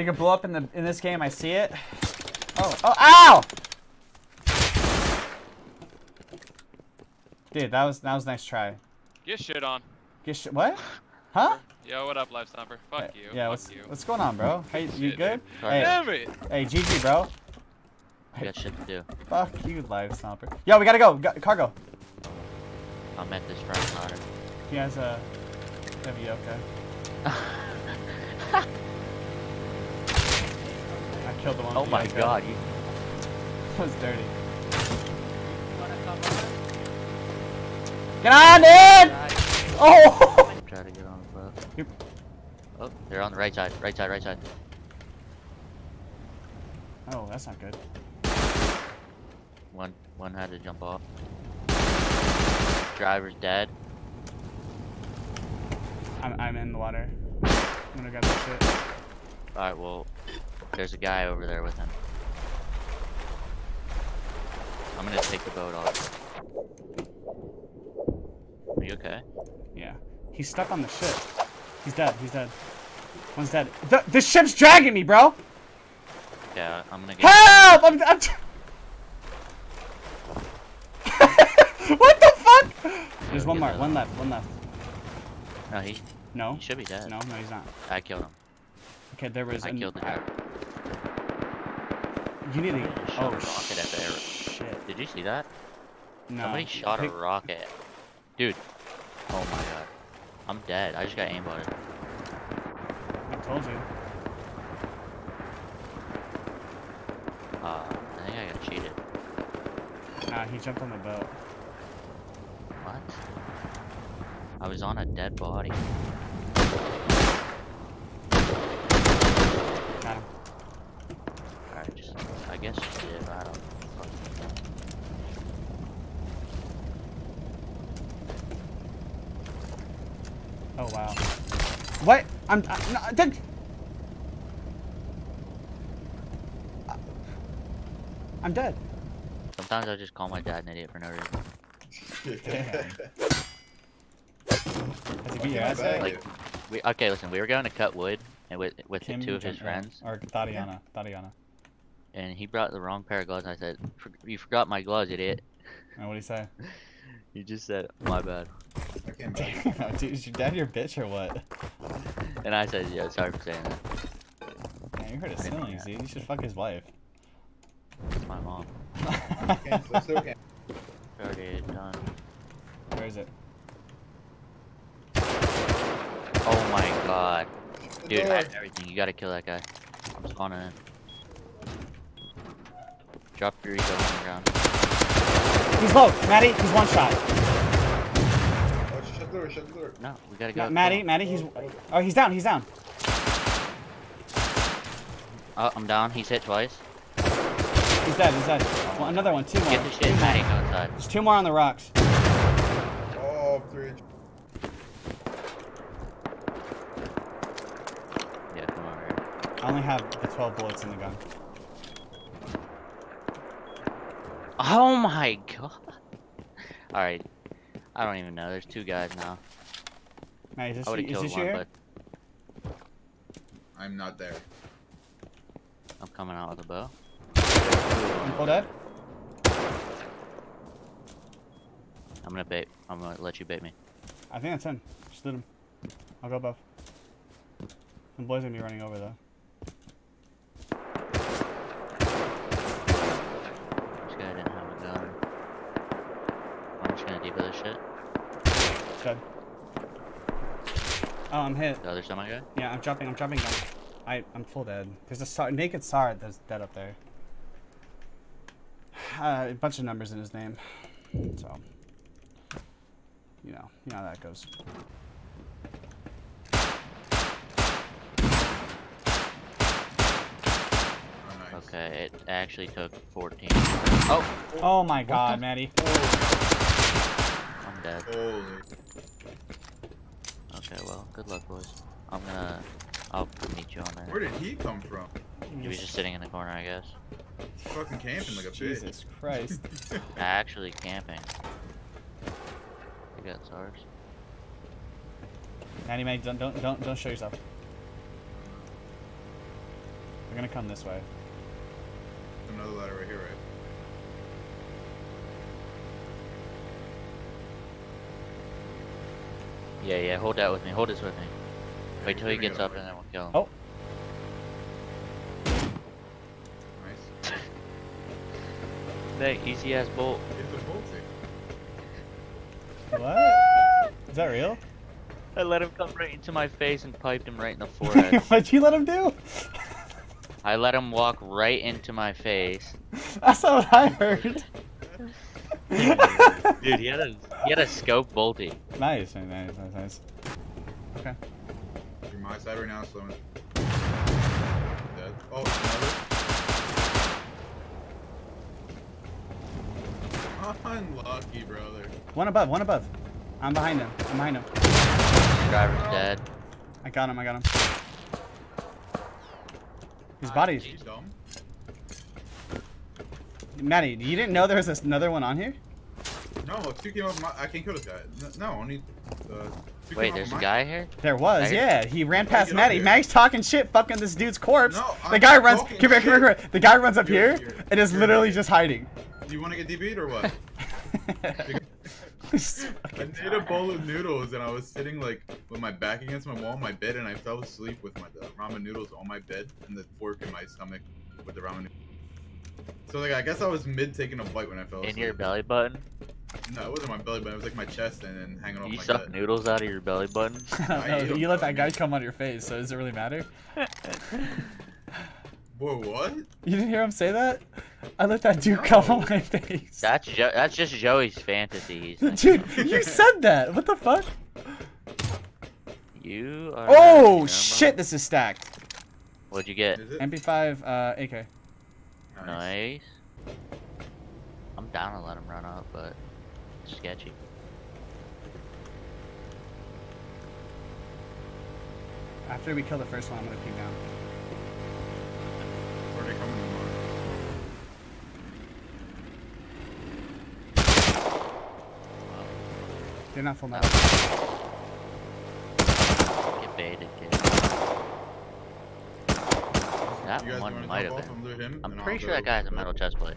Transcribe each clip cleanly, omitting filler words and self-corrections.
They could blow up in this game. I see it. Oh, oh, ow! Dude, that was a nice try. Get shit on. Get shit. What? Huh? Yo, what up, Lifestomper? Fuck you. Yeah, what's going on, bro? Hey, you good? Hey, damn it. Hey, GG, bro. We got shit to do. Fuck you, Lifestomper. Yo, we gotta go. Cargo. I'm at this front car. He has a WO guy. I killed the one. Oh my god, you. That was dirty. Get on, dude! Oh! Try to get on the boat. Yep. Oh, they're on the right side, right side, right side. Oh, that's not good. One had to jump off. Driver's dead. I'm in the water. I'm gonna grab that shit. Alright, well, there's a guy over there with him. I'm gonna take the boat off. Are you okay? Yeah. He's stuck on the ship. He's dead. He's dead. One's dead. The ship's dragging me, bro! Yeah, I'm gonna get... Help! What the fuck? There's one more. One left. One left. No, he... No? He should be dead. No, he's not. I killed him. Okay, there was... I killed the guy. You need to... Oh, shit. Did you see that? No. Somebody shot a rocket. Dude. Oh my god. I'm dead. I just got aimbotted. I told you. I think I got cheated. Nah, he jumped on the boat. What? I was on a dead body. Got him. Alright, just... I guess just did, I don't fucking know. Oh wow! What? I'm I'm dead. Sometimes I just call my dad an idiot for no reason. Okay, listen. We were going to cut wood and with two of his friends. Or Tatiana, Tatiana. And he brought the wrong pair of gloves. I said, "You forgot my gloves, idiot." And what did he say? He just said, "My bad." Damn, dude, is your dad your bitch or what? And I said, yeah, sorry for saying that. Man, you heard his feelings, dude. You should fuck his wife. It's my mom. It's okay. Already done. Where is it? Oh my god. Dude, I have everything. You gotta kill that guy. I'm spawning in. Drop your ego on the ground. He's low, Maddie. He's one shot. Shut the door. No, we gotta go. No, Maddie, he's... Oh, he's down, he's down. Oh, I'm down. He's hit twice. He's dead, he's dead. Well, another one, two more. Get the shit, Maddie, outside. There's two more on the rocks. Oh, three. Yeah, come over here. I only have the 12 bullets in the gun. Oh my god. Alright. I don't even know. There's two guys now. Hey, I would've killed one, but... I'm not there. I'm coming out with a bow. I'm full dead. I'm gonna bait. I'm gonna let you bait me. I think that's him. Just did him. I'll go above. Some boys are gonna be running over though. This guy didn't have a gun. I'm just gonna depot this shit. Dead. Oh, I'm hit. The other semi guy? Yeah, I'm dropping down. I'm full dead. There's a naked Sard that's dead up there. A bunch of numbers in his name. So, you know how that goes. Oh, nice. Okay, it actually took 14. Oh! Oh my god, Maddie. I'm dead. Holy. Okay, well, good luck, boys. I'll meet you on there. Where did he come from? He was just sitting in the corner, I guess. Fucking camping like a bitch. Jesus Christ. Actually camping. You got SARS. Andy, mate, don't show yourself. They're gonna come this way. Another ladder right here, right? Yeah, yeah, hold that with me. Hold this with me. Yeah, wait till he gets up and then we'll kill him. Oh! Nice. That easy ass bolt. Get the bolt in. What? Is that real? I let him come right into my face and piped him right in the forehead. What'd you let him do? I let him walk right into my face. That's not what I heard. Dude, he had a scope bolty. Nice, nice, nice, nice. Okay. You're my side right now, so I'm dead. Oh, another. Unlucky, brother. One above, one above. I'm behind him. I'm behind him. Driver's dead. I got him, I got him. His body's... Maddie, you didn't know there was another one on here? No, two came up. I can't kill this guy. No, only. Wait, there's a guy here? There was, yeah. He ran past Maddie. Maddie's talking shit, fucking this dude's corpse. No, the guy runs. Come here, come here, come here. The guy runs up here and is literally just hiding. Do you want to get DB'd or what? I made a bowl of noodles and I was sitting like with my back against my wall on my bed and I fell asleep with my ramen noodles on my bed and the fork in my stomach with the ramen noodles. So like I guess I was mid taking a bite when I fell asleep. In your belly button? No, it wasn't my belly button. It was like my chest and then hanging off my gut. You suck noodles out of your belly button? No, you let that guy come on your face, so does it really matter? Boy, what? You didn't hear him say that? I let that dude come on my face. That's just Joey's fantasies. Dude, you said that. What the fuck? You are. Oh shit! This is stacked. What'd you get? MP5, AK. Nice. I'm down to let him run up, but it's sketchy. After we kill the first one, I'm gonna ping down. Where are they coming from? They're not full now. Get baited, kid. That one might have been. I'm pretty sure that guy has a metal chestplate.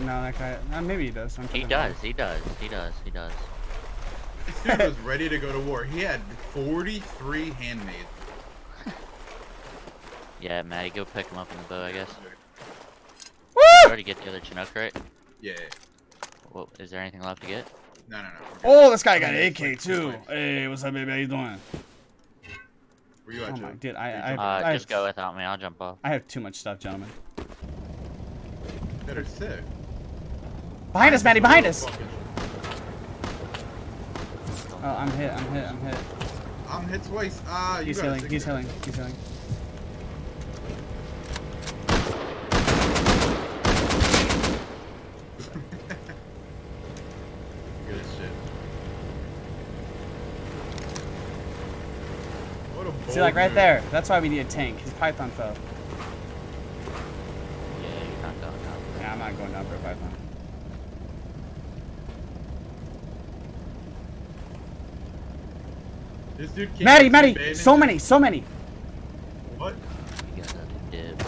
No, that guy. Maybe he does. He does. This dude was ready to go to war. He had 43 handmaids. Yeah, Maddie, go pick him up in the boat, I guess. Woo! You already get the other Chinook, right? Yeah. Well, is there anything left to get? No. Oh, this guy got an AK too. Hey, what's up, baby? How you doing? Where you at, Joe? Dude, I just go without me. I'll jump off. I have too much stuff, gentlemen. That are sick. Behind us, Maddie. Behind us. Oh, I'm hit. I'm hit. I'm hit. I'm hit twice. Ah, he's healing. He's healing. He's healing. See, like right there. That's why we need a tank. His Python fell. Yeah, you're not going down. Yeah, I'm not going down for a Python. This dude can't. Maddie, so many. What? You got that dip.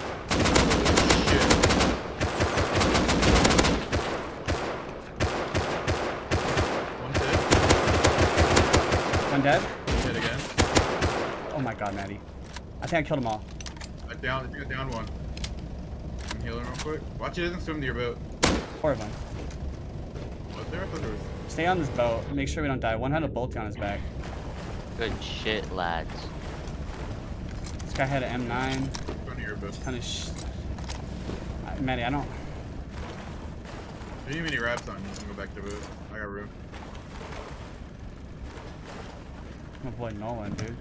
One dead. One dead again. Oh my god, Maddie. I think I killed them all. I think I downed one. I'm healing real quick. Watch it doesn't swim to your boat. Horrifying. What there? I thought there was... Stay on this boat. Make sure we don't die. One had a bolt on his back. Good shit, lads. This guy had an M9. Go to your boat. Kind of Maddie, I don't... If you need any wraps on, you can go back to the boat. I got room. My boy Nolan, dude.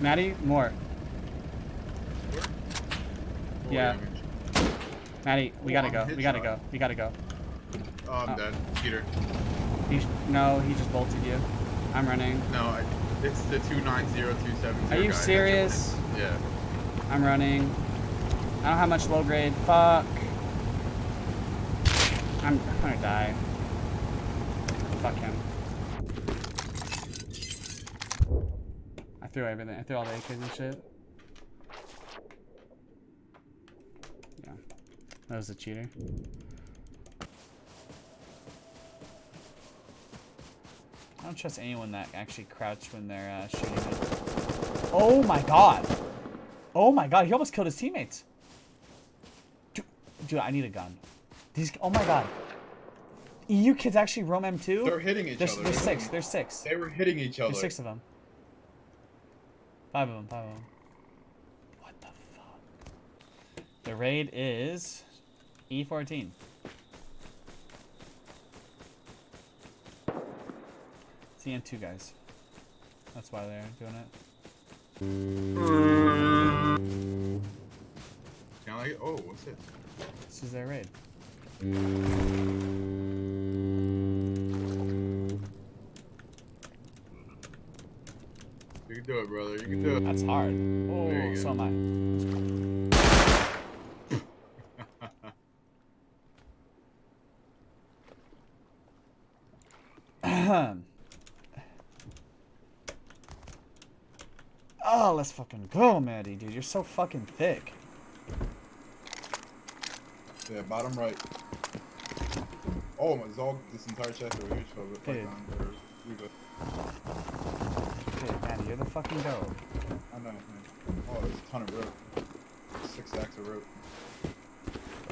Maddie, more. Yeah. Maddie, we gotta go. We gotta go. We gotta go. Oh, I'm dead. Peter. No, he just bolted you. I'm running. No, it's the 290270. Are you serious? Yeah. I'm running. I don't have much low grade. Fuck. I'm gonna die. Fuck him. threw everything. I threw all the AKs and shit. Yeah. That was a cheater. I don't trust anyone that actually crouched when they're shooting. Oh my god. Oh my god. He almost killed his teammates. Dude, I need a gun. These. Oh my god. EU kids actually roam M2? They're hitting each other. There's six. There's six. They were hitting each other. There's six of them. Five of them. Five of them. What the fuck? The raid is E14. It's the M2 guys. That's why they're doing it. Can I, oh, what's this? This is their raid. You can do it, brother. You can do it. That's hard. Oh, so am I. Oh, let's fucking go, Maddie, dude. You're so fucking thick. Yeah, bottom right. Oh, my Zog, this entire chest over here. Dude. Dude, Maddie, you're the fucking dog. I know, man. Oh, there's a ton of rope. 6 stacks of rope.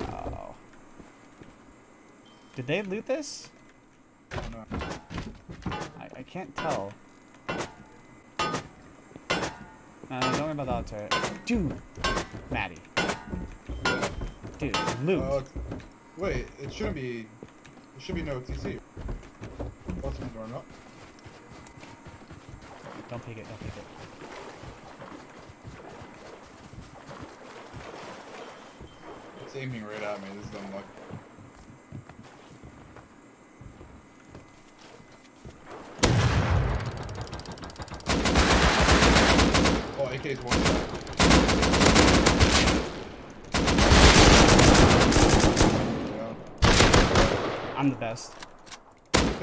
Oh. Did they loot this? I don't know. I can't tell. No, don't worry about the auto turret. Dude! Maddie. Dude, loot. Wait, it shouldn't be. There should be no TC. Ultimate or not? Don't pick it. Don't pick it. It's aiming right at me. This is unlucky. Oh, AK's one. I'm the best.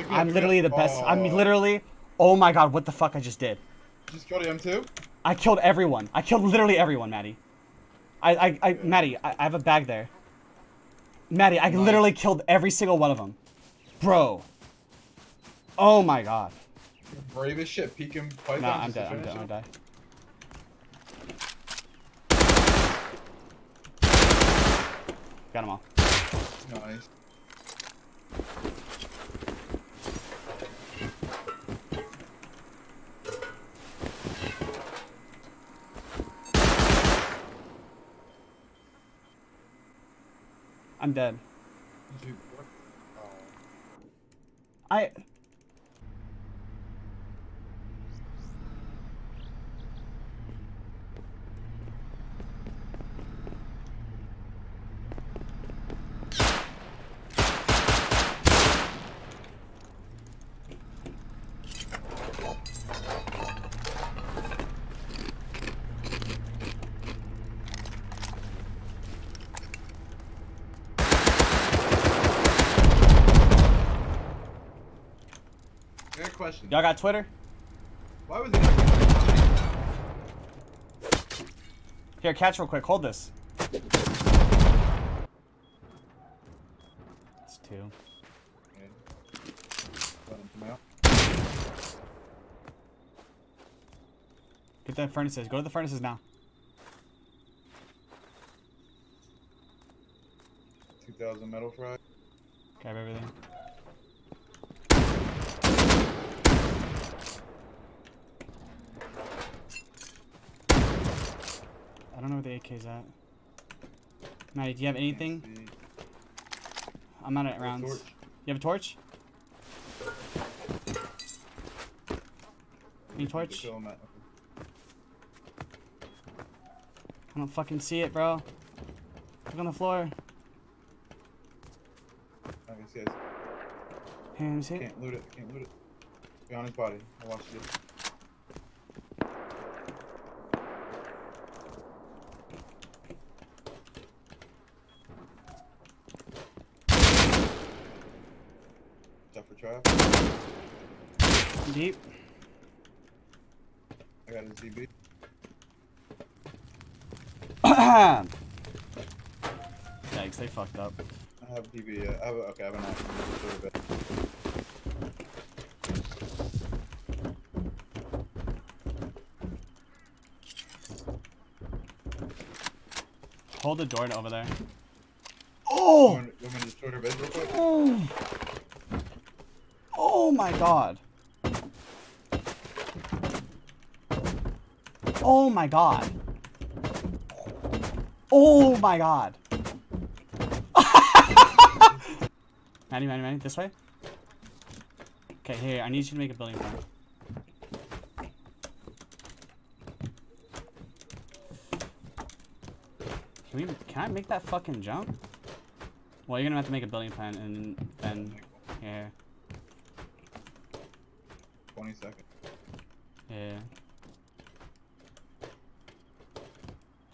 I'm literally the best. I'm literally. Oh my god! What the fuck I just did? You just killed M2. I killed everyone. I killed literally everyone, Maddie. Maddie, I have a bag there. Maddie, I literally killed every single one of them, bro. Oh my god. You're brave as shit. Peek him. Nah, I'm dead. I'm dead. I'm dead. Got them all. Nice. I'm dead. Dude, what? Oh. Y'all got Twitter? Why was it? Here, catch real quick. Hold this. That's two. Get the furnaces. Go to the furnaces now. 2,000 metal fry. Grab everything. I don't know where the AK's at. Maddie, do you have anything? I'm out of rounds. You have a torch? Any torch? I don't fucking see it, bro. Look on the floor. I can see it. Hands hit. Can't loot it. Can't loot it. Be on his body. I watched it. Deep. I got an TB. Thanks, they fucked up. I have TB. Okay, I have an action. Hold the door over there. Oh! You want me to destroy her bed real quick? Oh. Oh my god. Oh my god. Oh my god. Manny, Manny, Manny, this way? Okay, here, I need you to make a building plan. Can I make that fucking jump? Well, you're gonna have to make a building plan and then yeah. 20 seconds. Yeah.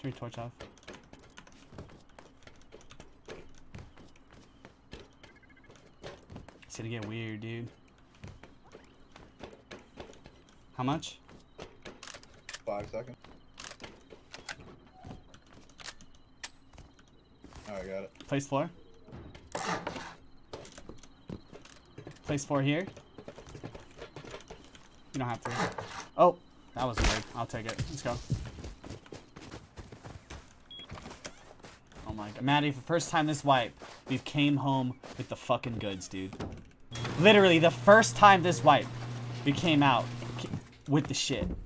Turn your torch off. It's gonna get weird, dude. How much? 5 seconds. Alright, got it. Place 4. Place 4 here. You don't have to. Oh, that was weird. I'll take it. Let's go. Oh my god. Maddie, for the first time this wipe, we came home with the fucking goods, dude. Literally, the first time this wipe, we came out with the shit.